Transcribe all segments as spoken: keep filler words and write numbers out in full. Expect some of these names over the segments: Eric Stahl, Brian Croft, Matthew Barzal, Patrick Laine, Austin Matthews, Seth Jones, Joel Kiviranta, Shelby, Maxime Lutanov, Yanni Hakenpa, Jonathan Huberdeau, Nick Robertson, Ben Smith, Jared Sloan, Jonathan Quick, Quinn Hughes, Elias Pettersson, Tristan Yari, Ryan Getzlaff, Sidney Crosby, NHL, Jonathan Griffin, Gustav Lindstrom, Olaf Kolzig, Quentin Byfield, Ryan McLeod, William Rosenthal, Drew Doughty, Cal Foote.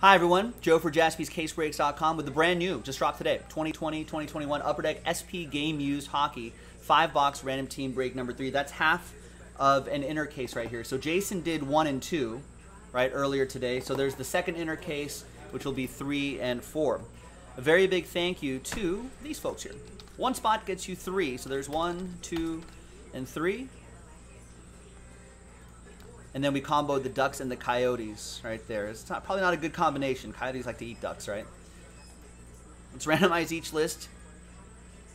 Hi everyone, Joe for Jaspys Case Breaks dot com with the brand new, just dropped today, twenty twenty twenty twenty-one Upper Deck S P Game Used Hockey, five box random team break number three. That's half of an inner case right here. So Jason did one and two, right, earlier today. So there's the second inner case, which will be three and four. A very big thank you to these folks here. One spot gets you three, so there's one, two, and three. And then we comboed the Ducks and the Coyotes right there. It's not, probably not a good combination. Coyotes like to eat ducks, right? Let's randomize each list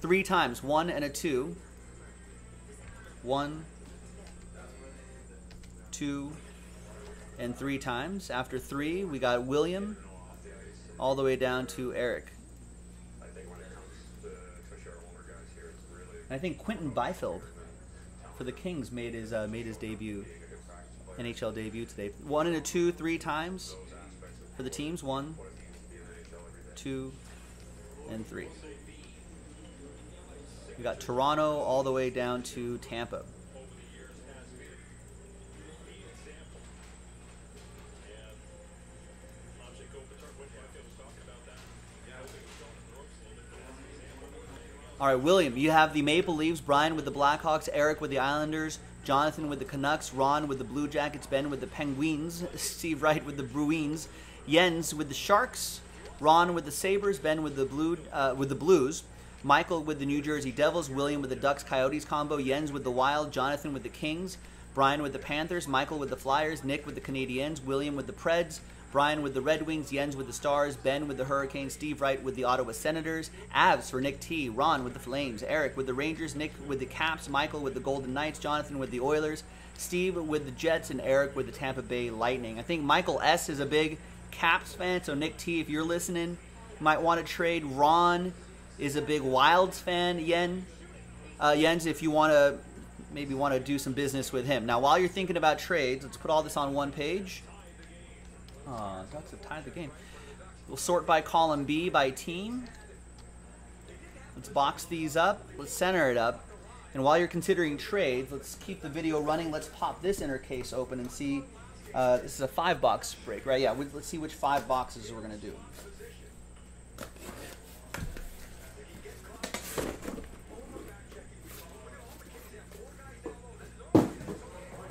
three times. One and a two. One, two, and three times. After three, we got William all the way down to Eric. And I think Quentin Byfield for the Kings made his, uh, made his debut. N H L debut today. One and a two, three times for the teams. One, two, and three. We got Toronto all the way down to Tampa. All right, William, you have the Maple Leafs, Brian with the Blackhawks, Eric with the Islanders, Jonathan with the Canucks, Ron with the Blue Jackets, Ben with the Penguins, Steve Wright with the Bruins, Jens with the Sharks, Ron with the Sabres, Ben with the Blue uh, with the Blues, Michael with the New Jersey Devils, William with the Ducks-Coyotes combo, Jens with the Wild, Jonathan with the Kings, Brian with the Panthers, Michael with the Flyers, Nick with the Canadiens, William with the Preds, Brian with the Red Wings, Jens with the Stars, Ben with the Hurricanes, Steve Wright with the Ottawa Senators, Avs for Nick T, Ron with the Flames, Eric with the Rangers, Nick with the Caps, Michael with the Golden Knights, Jonathan with the Oilers, Steve with the Jets, and Eric with the Tampa Bay Lightning. I think Michael S. is a big Caps fan, so Nick T, if you're listening, you might want to trade. Ron is a big Wilds fan. Yen, uh, Jens, if you want to maybe want to do some business with him. Now, while you're thinking about trades, let's put all this on one page. Oh, Ducks have tied the game. We'll sort by column B by team. Let's box these up. Let's center it up. And while you're considering trades, let's keep the video running. Let's pop this inner case open and see. Uh, this is a five box break, right? Yeah, we, let's see which five boxes we're going to do. All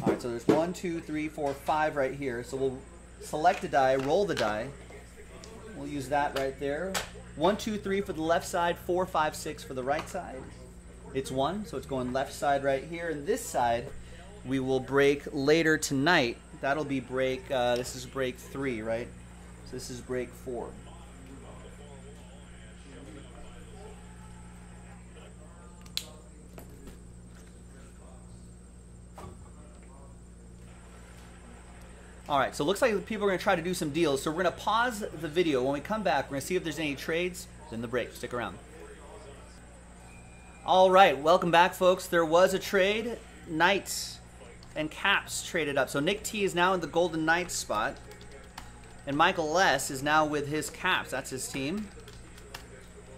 right, so there's one, two, three, four, five right here. So we'll select a die, roll the die. We'll use that right there. One, two, three for the left side, four, five, six for the right side. It's one, so it's going left side right here. And this side, we will break later tonight. That'll be break, uh, this is break three, right? So this is break four. All right, so it looks like people are going to try to do some deals. So we're going to pause the video. When we come back, we're going to see if there's any trades. Then the break. Stick around. All right, welcome back, folks. There was a trade. Knights and Caps traded up. So Nick T is now in the Golden Knights spot. And Michael S is now with his Caps. That's his team.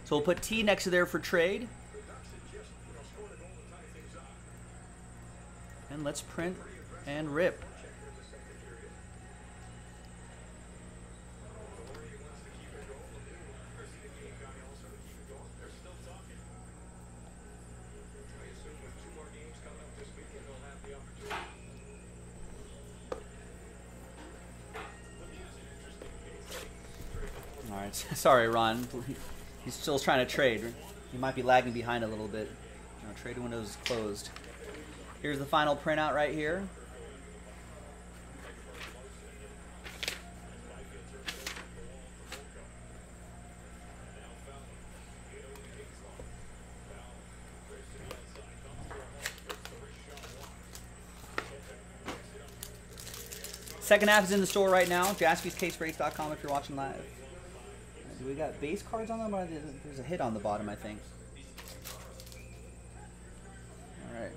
So we'll put T next to there for trade. And let's print and rip. Sorry, Ron. He's still trying to trade. He might be lagging behind a little bit. No, trade window is closed. Here's the final printout right here. Second half is in the store right now. Jaspys Case Breaks dot com if you're watching live. We got base cards on them, or there's a hit on the bottom, I think. All right.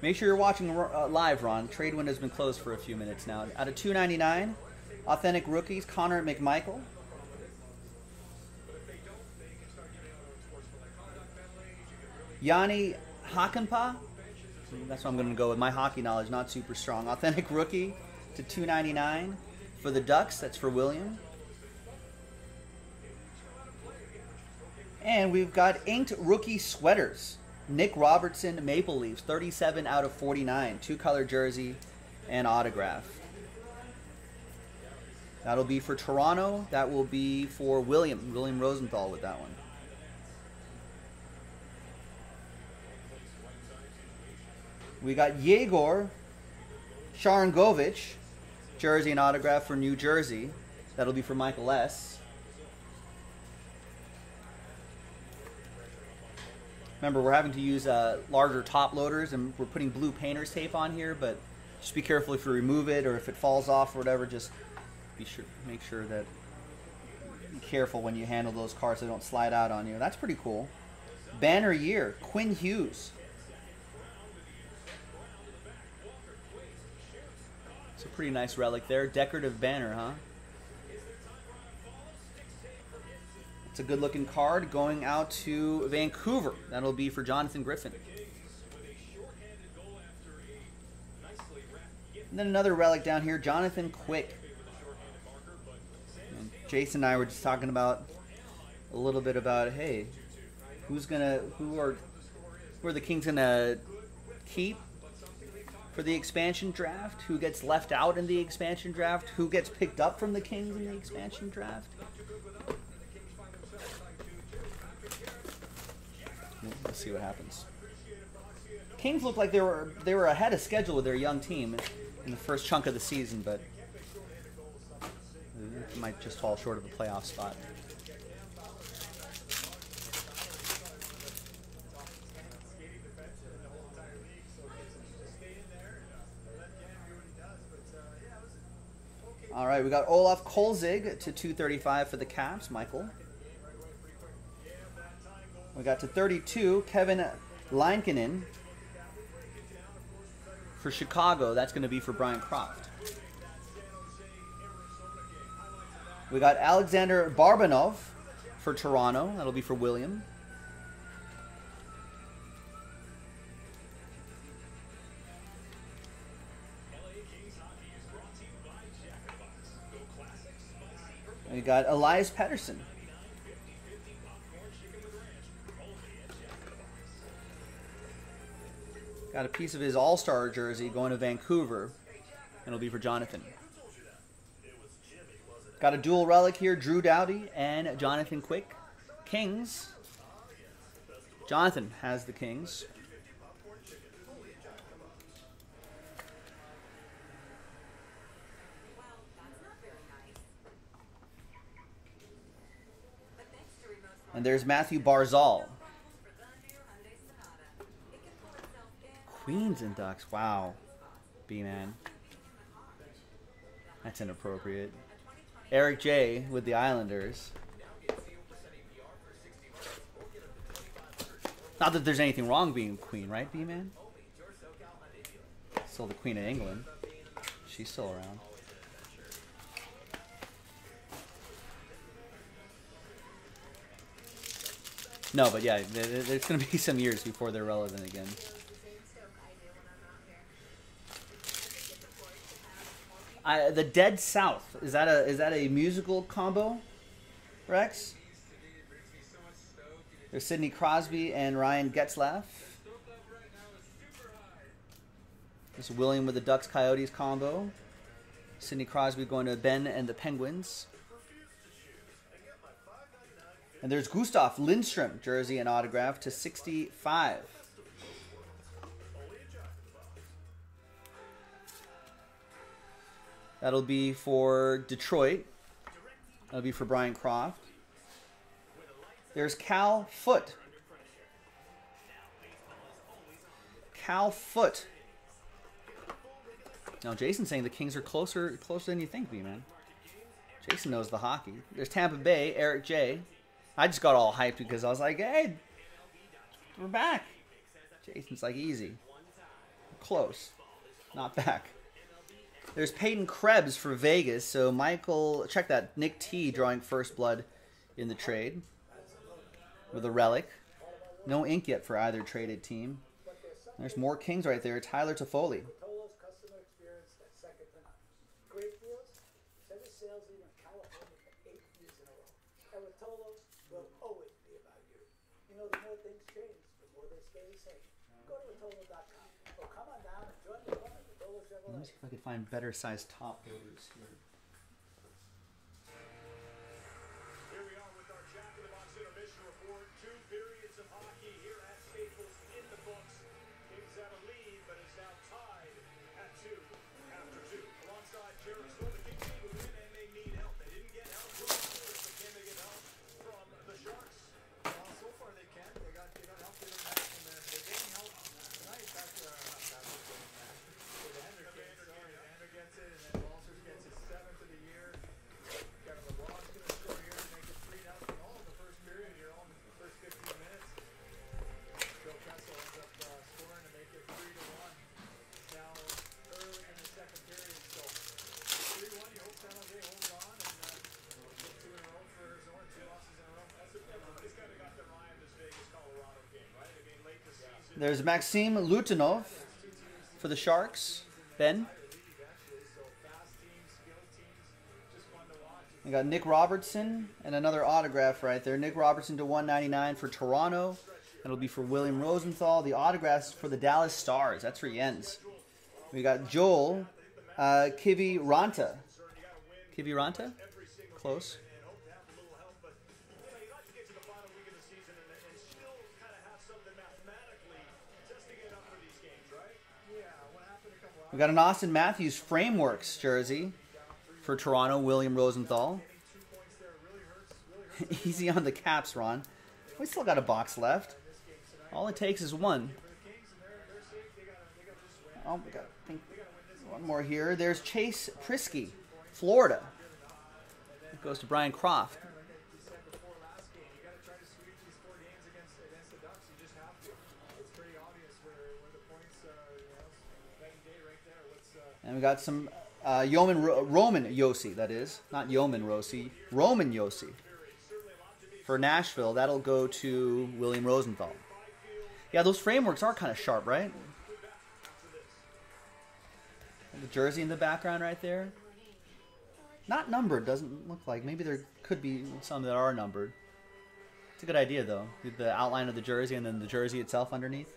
Make sure you're watching uh, live, Ron. Trade window's been closed for a few minutes now. Out of two ninety-nine, authentic rookies, Connor McMichael. Yanni Hakenpa That's what I'm going to go with. My hockey knowledge, not super strong. Authentic rookie to two ninety-nine for the Ducks. That's for William. And we've got inked rookie sweaters. Nick Robertson, Maple Leafs, thirty-seven out of forty-nine. Two-color jersey and autograph. That'll be for Toronto. That will be for William. William Rosenthal with that one. We got Yegor Sharangovich, jersey and autograph for New Jersey. That'll be for Michael S. Remember, we're having to use uh, larger top loaders, and we're putting blue painter's tape on here, but just be careful if you remove it or if it falls off or whatever. Just be sure, make sure that be careful when you handle those cards so they don't slide out on you. That's pretty cool. Banner year, Quinn Hughes. It's a pretty nice relic there. Decorative banner, huh? It's a good-looking card going out to Vancouver. That'll be for Jonathan Griffin. And then another relic down here, Jonathan Quick. And Jason and I were just talking about a little bit about, hey, who's gonna, who are, who are the Kings gonna keep for the expansion draft? Who gets left out in the expansion draft? Who gets picked up from the Kings in the expansion draft? Let's see what happens. Kings looked like they were they were ahead of schedule with their young team in the first chunk of the season, but it might just fall short of a playoff spot. All right, we got Olaf Kolzig to two thirty-five for the Caps, Michael. We got to thirty-two, Kevin Lankinen for Chicago. That's going to be for Brian Croft. We got Alexander Barbanov for Toronto. That'll be for William. We got Elias Pettersson. Got a piece of his all-star jersey going to Vancouver, and it'll be for Jonathan. Got a dual relic here, Drew Doughty and Jonathan Quick. Kings. Jonathan has the Kings. And there's Matthew Barzal. Queens and Ducks. Wow. B-man. That's inappropriate. Eric J. with the Islanders. Not that there's anything wrong being queen, right, B-man? Still the Queen of England. She's still around. No, but yeah, there's going to be some years before they're relevant again. I, the Dead South, is that a is that a musical combo, Rex? There's Sidney Crosby and Ryan Getzlaff. There's William with the Ducks Coyotes combo. Sidney Crosby going to Ben and the Penguins. And there's Gustav Lindstrom, jersey and autograph to sixty-five. That'll be for Detroit. That'll be for Brian Croft. There's Cal Foote. Cal Foote. Now Jason's saying the Kings are closer closer than you think, B-man. Jason knows the hockey. There's Tampa Bay, Eric J. I just got all hyped because I was like, hey, we're back. Jason's like, easy. Close. Not back. There's Peyton Krebs for Vegas. So Michael, check that. Nick T drawing first blood in the trade with a relic. No ink yet for either traded team. There's more Kings right there. Tyler Toffoli. Let me see if I can find better sized top loaders here. Here we are with our Jack in the Box intermission report. Two periods of hockey here at Staples in the books. Kings have a lead, but it's now tied at two after two. Alongside Jared Sloan, the Kings need a win and they need help. They didn't get help from the Oilers, but can they get help from the Sharks? Well, so far they can. They got they got help from the Max and they're getting help tonight. That's uh that's There's Maxime Lutanov for the Sharks. Ben. We got Nick Robertson and another autograph right there. Nick Robertson to one ninety-nine for Toronto. That'll be for William Rosenthal. The autographs for the Dallas Stars. That's for Jens. We got Joel uh, Kiviranta. Kiviranta? Close. We got an Austin Matthews Frameworks jersey for Toronto, William Rosenthal. Easy on the Caps, Ron. We still got a box left. All it takes is one. Oh, we got I think one more here. There's Chase Priskey, Florida. It goes to Brian Croft. And we got some uh, Yeoman Ro Roman Josi, that is. Not Yeoman Rosi. Roman Josi. For Nashville, that'll go to William Rosenthal. Yeah, those frameworks are kind of sharp, right? And the jersey in the background right there. Not numbered, doesn't look like. Maybe there could be some that are numbered. It's a good idea, though. The outline of the jersey and then the jersey itself underneath.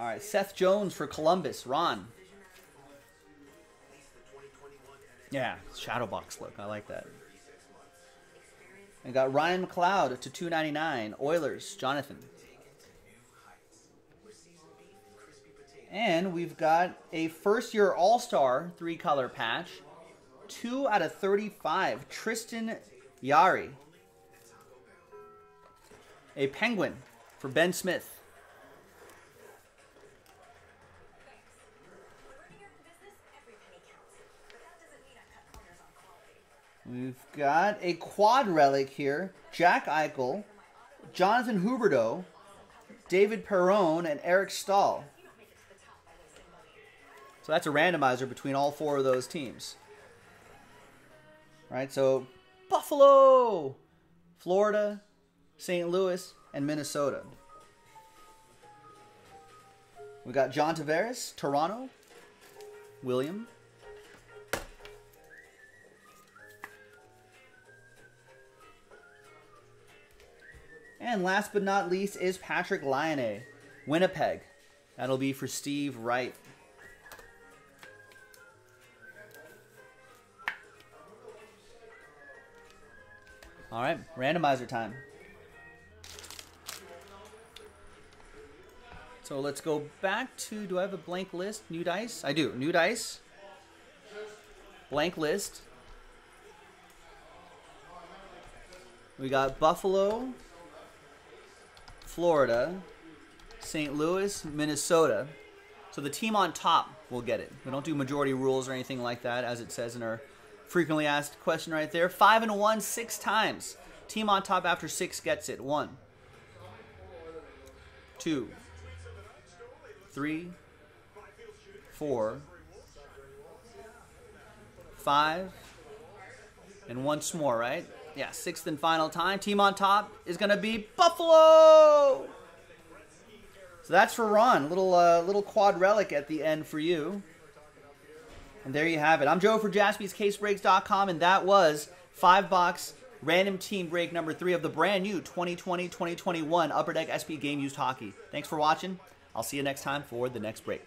All right, Seth Jones for Columbus. Ron. Yeah, shadow box look. I like that. And got Ryan McLeod to two ninety-nine. Oilers, Jonathan. And we've got a first-year All-Star three-color patch. two out of thirty-five. Tristan Yari. A Penguin for Ben Smith. We've got a quad relic here. Jack Eichel, Jonathan Huberdeau, David Perron, and Eric Stahl. So that's a randomizer between all four of those teams. All right, so Buffalo, Florida, Saint Louis, and Minnesota. We got John Tavares, Toronto, William. And last but not least is Patrick Laine, Winnipeg. That'll be for Steve Wright. All right, randomizer time. So let's go back to, do I have a blank list? New dice? I do, new dice. Blank list. We got Buffalo, Florida, Saint Louis, Minnesota. So the team on top will get it. We don't do majority rules or anything like that, as it says in our frequently asked question right there. Five and one, six times. Team on top after six gets it. One, two, three, four, five, and once more, right? Yeah, sixth and final time. Team on top is going to be Buffalo. So that's for Ron. Little uh, little quad relic at the end for you. And there you have it. I'm Joe for Jaspys Case Breaks dot com, and that was five box random team break number three of the brand new twenty twenty twenty twenty-one Upper Deck S P Game Used Hockey. Thanks for watching. I'll see you next time for the next break.